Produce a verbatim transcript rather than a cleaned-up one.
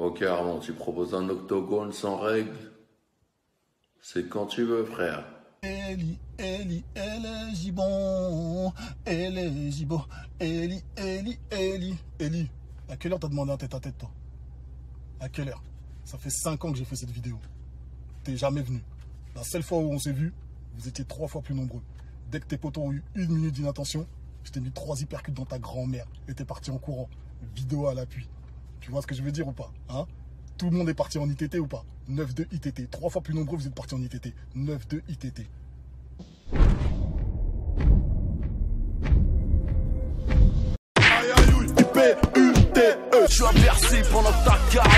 Ok Armand, tu proposes un octogone sans règles? C'est quand tu veux, frère. Eli, Eli, elle est gibon, elle est gibon, Eli, Eli, Eli, Eli. À quelle heure t'as demandé un tête à tête, toi? À quelle heure? Ça fait cinq ans que j'ai fait cette vidéo. T'es jamais venu. La seule fois où on s'est vu, vous étiez trois fois plus nombreux. Dès que tes potos ont eu une minute d'inattention, je t'ai mis trois hypercutes dans ta grand-mère et t'es parti en courant. Vidéo à l'appui. Tu vois ce que je veux dire ou pas, hein? Tout le monde est parti en I T T ou pas? neuf deux I T T. Trois fois plus nombreux, vous êtes partis en I T T. neuf deux I T T. Aïe aïe, B U D E. Je suis inversé pendant ta carte.